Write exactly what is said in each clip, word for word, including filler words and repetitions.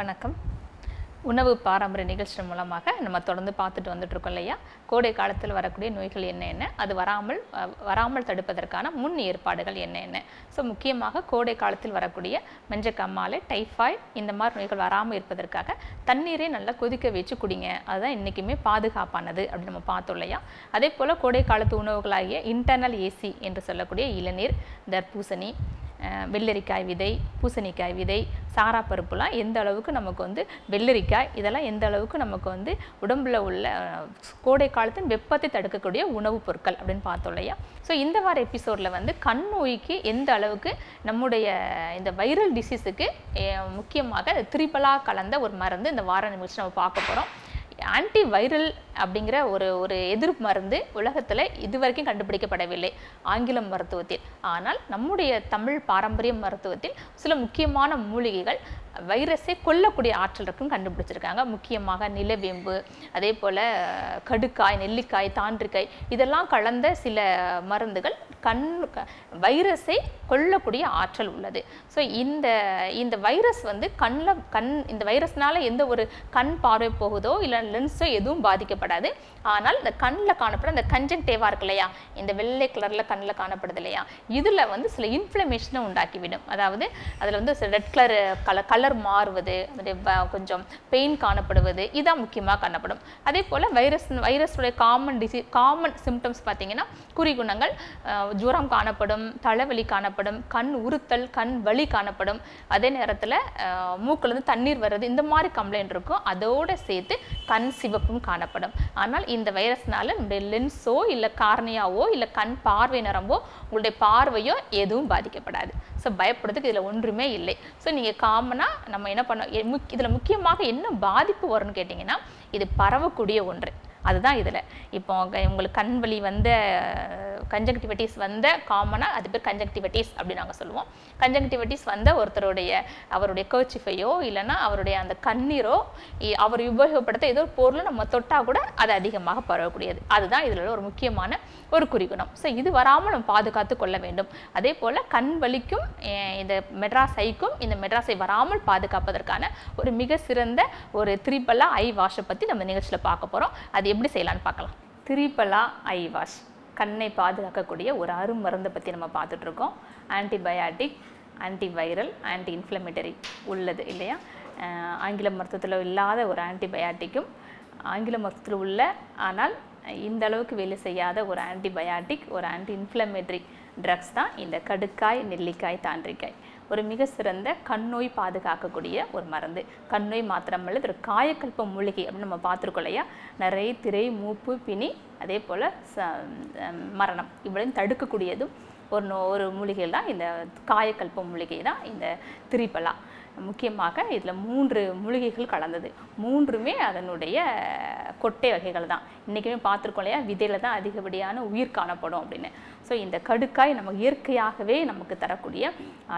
வணக்கம் உணவு பாரம்பரிய நிகழ்ச்சி மூலமாக நம்ம தொடர்ந்து பார்த்துட்டு வந்துட்டு இருக்கோம் இல்லையா கோடை காலத்துல வரக்கூடிய நோய்கள் என்ன என்ன அது வராமல் வராமல் தடுப்பதற்கான முன் ஏற்பாடுகள் என்ன என்ன சோ முக்கியமாக கோடை காலத்தில் வரக்கூடிய மஞ்சக்காமாலை டைபாய்டு இந்த மாதிரி நோய்கள் வராம இருப்பதற்காக தண்ணீரை நல்லா கொதிக்க வெச்சு குடிங்க அதுதான் இன்னைக்குமே பாதுகாப்பானது அப்படி நம்ம பார்த்தோம் இல்லையா அதேபோல கோடை காலத்து உணவுகளாகிய இன்டர்னல் ஏசி என்று சொல்லக்கூடிய இளநீர் தர்பூசணி வெள்ளரிக்காய் விதை பூசணிக்காய் விதை சாரா பருப்புலாம் எந்த அளவுக்கு நமக்கு வந்து வெள்ளரிக்காய் இதெல்லாம் எந்த அளவுக்கு நமக்கு வந்து உடம்புல உள்ள கோடை காலத்தின் வெப்பத்தை தடுக்கக்கூடிய உணவுப் பொருட்கள் அப்படினு பார்த்தோம்லையா சோ இந்த வார எபிசோட்ல வந்து கண் நோய்க்கு எந்த அளவுக்கு நம்முடைய இந்த வைரல் டிசீஸ்க்கு முக்கியமாக திரிபலா கலந்த ஒரு மருந்து இந்த வார நிமிஷம் நம்ம பார்க்க போறோம் Anti viral அப்படிங்கற ஒரு ஒரு எதிர்ப்பு மருந்து உலகத்துல இதுவரைக்கும் கண்டுபிடிக்கப்படவில்லை ஆங்கிலம் மருத்துவத்தில் ஆனால் நம்முடைய தமிழ் பாரம்பரிய மருத்துவத்தில் சில முக்கியமான மூலிகைகள் வைரஸை கொல்லக்கூடிய ஆற்றல் இருக்கும் கண்டுபிடிச்சிருக்காங்க முக்கியமாக நிலவேம்பு அதேபோல கடுக்காய் நெல்லிக்காய் தாண்டிக்காய் இதெல்லாம் கலந்த சில மருந்துகள் கண் வைரஸை கொல்லக்கூடிய ஆற்றல் உள்ளது சோ இந்த இந்த வைரஸ் வந்து கண்ண கண் இந்த வைரஸ்னால எந்த ஒரு கண் பார்வை போகுதோ இல்ல லென்ஸோ எதுவும் பாதிக்கப்படாது ஆனால் இந்த கண்ணல காணப்படும் அந்த கன்ஜென்டிவா இருக்குலையா இந்த வெள்ளை கலர்ல கண்ணல காணப்படுதுலையா இதுல வந்து சில இன்ஃப்ளமேஷனை உண்டாக்கிவிடும் அதாவது அதுல வந்து ரெட் கலர் கலர் மாறுவது கொஞ்சம் பெயின் காணப்படுவது இதா முக்கியமா காணப்படும் அதேபோல வைரஸ் வைரஸோட காமன் டிசீஸ் காமன் சிம்டம்ஸ் பாத்தீங்கன்னா குறிகுணங்கள் ஜுரம் காணப்படும் தலைவலி காணப்படும் கண் உறுத்தல் கண் வலி காணப்படும் அதே நேரத்துல மூக்குல இருந்து தண்ணீர் வருது இந்த மாதிரி கம்ப்ளைண்ட் இருக்கும் அதோட சேர்த்து கண் சிவப்பும் காணப்படும் ஆனால் இந்த வைரஸ்னால நம்மளுடைய லென்ஸோ இல்ல கார்னியாவோ இல்ல கண் பார்வை நரம்போ உங்களுடைய பார்வையோ எதுவும் பாதிக்கப்படாது சோ பயப்படுறதுக்கு இதுல ஒன்றுமே இல்லை சோ நீங்க காமனா நம்ம என்ன பண்ணோம் இதுல முக்கியமாக என்ன பாதிப்பு வரும்னு கேட்டிங்கன்னா இது பரவக்கூடிய ஒன்று அதுதான் இதுல இப்போ உங்களுக்கு கண் வலி வந்த கன்ஜங்டிவிட்டிஸ் வந்த காமனா அது பேர் கன்ஜங்டிவிட்டிஸ் அப்படி நாங்க சொல்லுவோம் கன்ஜங்டிவிட்டிஸ் வந்த ஒருத்தரோடைய அவருடைய கர்ச்சிஃபையோ இல்லனா அவருடைய அந்த கண்ணீரோ அவர் உபயோகப்படுத்த ஏதோ பொருளை நம்ம தொட்டா கூட அது அதிகமாக பரவக்கூடியது அதுதான் இதுல ஒரு முக்கியமான ஒரு குறிகுணம் சோ இது வராம நம்ம பாதுகாத்து கொள்ள வேண்டும் அதேபோல கண் வலிக்கும் இந்த மெட்ராஸ் ஐக்கும் இந்த மெட்ராஸை வராமல் பாதுகாப்பதற்கான ஒரு மிக சிறந்த ஒரு திரிபலா ஐ வாஷை பத்தி நம்ம நிகழ்ச்சியில பார்க்க போறோம் அது எப்படி செய்யலாம்னு பார்க்கலாம் திரிபலா ஐ வாஷ் கண்ணை பாதுகாக்கக்கூடிய ஒரு அரும் மருந்தை பத்தி நம்ம பார்த்துட்டு இருக்கோம் ஆன்டிபயாட்டிக் ஆன்டிவைரல் ஆன்டி இன்ஃப்ளமேட்டரி உள்ளது இல்லையா ஆங்கில மருத்துவத்துல இல்லாத ஒரு ஆன்டிபயாட்டிக்கும் ஆங்கில மருத்துவத்துல உள்ள ஆனால் இந்த அளவுக்கு வேலை செய்யாத ஒரு ஆன்டிபயாட்டிக் ஒரு ஆன்டி இன்ஃப்ளமேட்டரி ட்ரக்ஸ் தான் இந்த கடுக்காய் நெல்லிக்காய் தாண்டிக்காய் ஒரு மிக சிறந்த கண் நோய் பாதுகாக்கக்கூடிய ஒரு மருந்து கண் நோய் மாத்திரமல்ல ஒரு காயக்கல்ப மூலிகை அப்படி நம்ம பார்த்திருக்கோம் இல்லையா நிறைய திரை மூப்பு பிணி அதே போல மரணம் இவ்வளவு தடுக்கக்கூடியதும் ஒரு ஒரு மூலிகை தான் இந்த காயக்கல்ப மூலிகை தான் இந்த திரிபலா முக்கியமாக இதுல மூன்று மூலிகைகள் கலந்தது மூன்றுமே அதனுடைய கொட்டை வகைகள் தான் இன்னைக்குமே பார்த்திருக்கோம் இல்லையா விதையில தான் அதிகப்படியான உயிர் காணப்படும் அப்படினு சோ இந்த கடுக்காய் நமக்கு இயற்கையாகவே நமக்கு தரக்கூடிய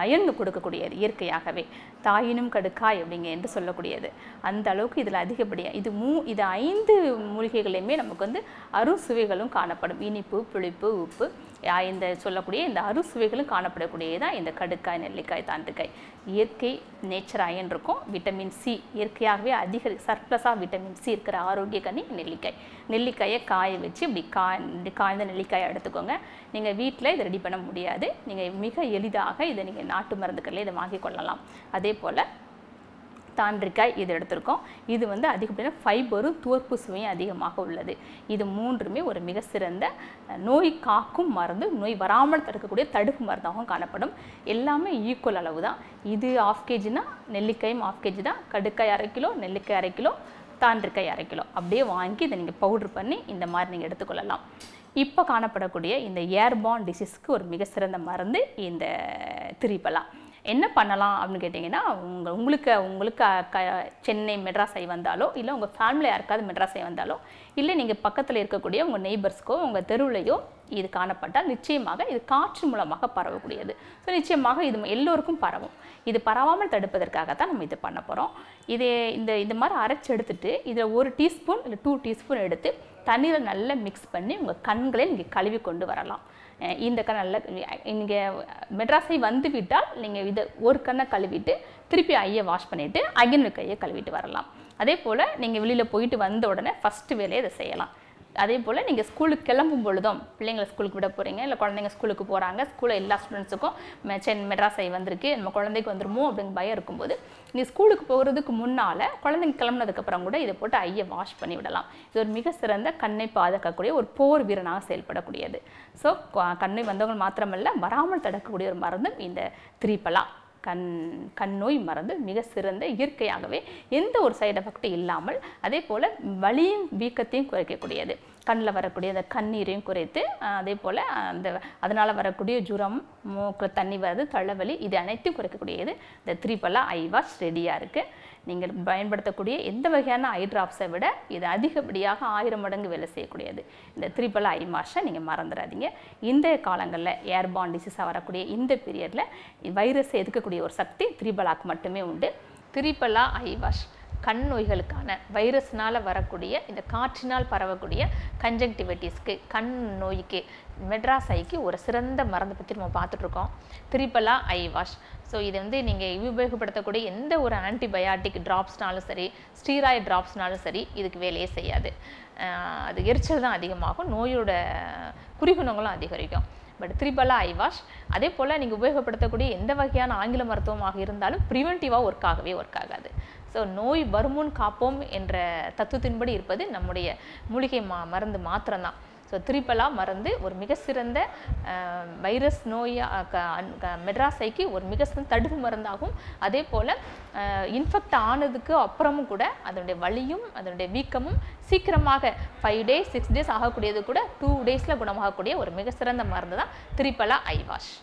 அயன் கொடுக்கக்கூடியது இயற்கையாகவே தாயினும் கடுக்காய் அப்படிங்க என்று சொல்லக்கூடியது அந்த அளவுக்கு இதுல அதிகப்படியா இது மூ இது ஐந்து மூலிகைகளையுமே நமக்கு வந்து அறுசுவைகளும் காணப்படும் இனிப்பு புளிப்பு உப்பு இந்த சொல்லக்கூடிய இந்த அறுசுவைகளும் காணப்படக்கூடியதான் இந்த கடுக்காய் நெல்லிக்காய் தாண்டிக்காய் இயற்கை நேச்சர் அயன் இருக்கும் விட்டமின் சி இயற்கையாகவே அதிக சர்ப்ளஸாக விட்டமின் சி இருக்கிற ஆரோக்கிய கனி நெல்லிக்காய் நெல்லிக்காயை காய வச்சு இப்படி காய் காய்ந்த நெல்லிக்காயை எடுத்துக்கோங்க நீங்கள் வீட்டில் இதை ரெடி பண்ண முடியாது நீங்கள் மிக எளிதாக இதை நீங்கள் நாட்டு மருந்துகளில் இதை வாங்கி கொள்ளலாம் அதே போல் தாண்டிக்காய் இது எடுத்திருக்கோம் இது வந்து அதிகப்படியான ஃபைபரும் துவர்ப்பு சுவையும் அதிகமாக உள்ளது இது மூன்றுமே ஒரு மிக சிறந்த நோய் காக்கும் மருந்து நோய் வராமல் தடுக்கக்கூடிய தடுப்பு மருந்தாகவும் காணப்படும் எல்லாமே ஈக்குவல் அளவு தான் இது ஆஃப் கேஜினா நெல்லிக்காயும் ஆஃப் கேஜி தான் கடுக்காய் அரை கிலோ நெல்லிக்காய் அரை கிலோ தாண்டிக்காய் அரை கிலோ அப்படியே வாங்கி இதை நீங்கள் பவுடர் பண்ணி இந்த மாதிரி நீங்கள் எடுத்துக்கொள்ளலாம் இப்போ காணப்படக்கூடிய இந்த ஏர்பார்ன் டிசீஸ்க்கு ஒரு மிக சிறந்த மருந்து இந்த திரிபலா என்ன பண்ணலாம் அப்படின்னு கேட்டிங்கன்னா உங்க உங்களுக்கு உங்களுக்கு சென்னை மெட்ராஸ் ஐ வந்தாலோ இல்லை உங்கள் ஃபேமிலி யாருக்காவது மெட்ராஸ் ஐ வந்தாலோ இல்லை நீங்கள் பக்கத்தில் இருக்கக்கூடிய உங்கள் நெய்பர்ஸ்க்கோ உங்கள் தெருவுலையோ இது காணப்பட்டால் நிச்சயமாக இது காற்று மூலமாக பரவக்கூடியது ஸோ நிச்சயமாக இது எல்லோருக்கும் பரவும் இது பரவாமல் தடுப்பதற்காகத்தான் நம்ம இது பண்ண போகிறோம் இது இந்த இந்த மாதிரி அரைச்சி எடுத்துட்டு இதில் ஒரு டீஸ்பூன் இல்லை டூ டீஸ்பூன் எடுத்து தண்ணீரை நல்லா மிக்ஸ் பண்ணி உங்கள் கண்களை நீங்கள் கழுவி கொண்டு வரலாம் இந்த கண்ணல்ல நீங்க மெட்ராஸை வந்து விட்டால் நீங்க இத ஒரு கண்ணை கழுவிட்டு திருப்பி ஐயை வாஷ் பண்ணிட்டு அகைன் கையை கழுவிட்டு வரலாம் அதேபோல நீங்க வெளியில போயிட்டு வந்த உடனே ஃபர்ஸ்ட் வேலையை இத செய்யலாம் அதேபோல நீங்க ஸ்கூலுக்கு கிளம்பும் பொழுதும் பிள்ளைங்களை ஸ்கூலுக்கு விட போறீங்க இல்ல குழந்தைங்க ஸ்கூலுக்கு போறாங்க ஸ்கூல்ல எல்லா ஸ்டூடண்ட்ஸ்க்கும் சென் மெட்ராஸ் ஐ வந்திருக்கு நம்ம குழந்தைக்கு வந்துருமோ அப்படிங்க பயம் இருக்கும்போது நீ ஸ்கூலுக்கு போறதுக்கு முன்னால குழந்தைங்க கிளம்பினதுக்கு அப்புறம் கூட இத போட்டு ஐயை வாஷ் பண்ணி விடலாம் இது ஒரு மிக சிறந்த கண்ணை பாதுகாக்கக்கூடிய ஒரு போர் வீரனாக செயல்படக்கூடியது சோ கண்ணை வந்தவங்க மட்டுமல்ல வராமல் தடுக்கக்கூடிய ஒரு மருந்து இந்த திரிபலா கண் கண்ணோய் மருந்து மிக சிறந்த இயற்கையாகவே எந்த ஒரு சைடு எஃபெக்ட் இல்லாமல் அதேபோல வலியும் வீக்கத்தையும் குறைக்க கூடியது கண்ணல வரக்கூடிய அந்த கண்ணீரையும் குறைத்து அதேபோல அந்த அதனால வரக்கூடிய ஜுரம் மூக்குல தண்ணி வரது தலவலி இது அனைத்தையும் குறைக்க கூடியது இந்த திரிபலா ஐ வாஷ் ரெடியா இருக்கு நீங்கள் பயன்படுத்தக்கூடிய எந்த வகையான ஐ டிராப்ஸை விட இது அதிகப்படியாக ஆயிரம் மடங்கு வேலை செய்யக்கூடியது இந்த திரிபலா ஐ மாஷை நீங்க மறந்துடாதீங்க இந்த காலங்கள்ல ஏர் பாண்ட் டிசீஸா வரக்கூடிய இந்த பீரியட்ல வைரஸ் எதிர்க்கக்கூடிய ஒரு சக்தி திரிபலாக்கு மட்டுமே உண்டு திரிபலா ஐ வாஷ் கண் நோய்களுக்கான வைரஸ்னால வரக்கூடிய இந்த காற்றினால் பரவக்கூடிய கன்ஜங்டிவைட்டிஸ்க்கு கண் நோய்க்கு மெட்ராஸ் ஐக்கு ஒரு சிறந்த மருந்து பத்தி நம்ம பார்த்துட்டு இருக்கோம் திரிபலா ஐ வாஷ் சோ இது வந்து நீங்க உபயோகப்படுத்தக்கூடிய எந்த ஒரு ஆன்டிபயாட்டிக் டிராப்ஸ்னாலும் சரி ஸ்டீராய்டு டிராப்ஸ்னாலும் சரி இதுக்கு வேலையே செய்யாது அது எரிச்சல் தான் அதிகமாகும் நோயோட குறிகுணங்களும் அதிகரிக்கும் பட் திரிபலா ஐ வாஷ் அதேபோல நீங்க உபயோகப்படுத்தக்கூடிய எந்த வகையான ஆங்கில மருத்துவமாக இருந்தாலும் பிரிவென்டிவா வர்க் ஆகவே வர்க் ஆகாது சோ நோய் வருமுன் காப்போம் என்ற தத்துவத்தின்படி இருப்பது நம்முடைய மூலிகை மருந்து மாத்திரம் தான் சோ திரிபலா மருந்து ஒரு மிக சிறந்த வைரஸ் நோயா மெட்ராஸ் ஐக்கு ஒரு மிக சிறந்த தடுப்பு மருந்தாகும் அதேபோல இன்ஃபெக்ட் ஆனதுக்கு அப்புறமும் கூட அதனுடைய வலியும் அதனுடைய வீக்கமும் சீக்கிரமாக five days six days ஆகக்கூடியது கூட two days ல குணமாக கூடிய ஒரு மிக சிறந்த மருந்துதான் திரிபலா ஐ வாஷ்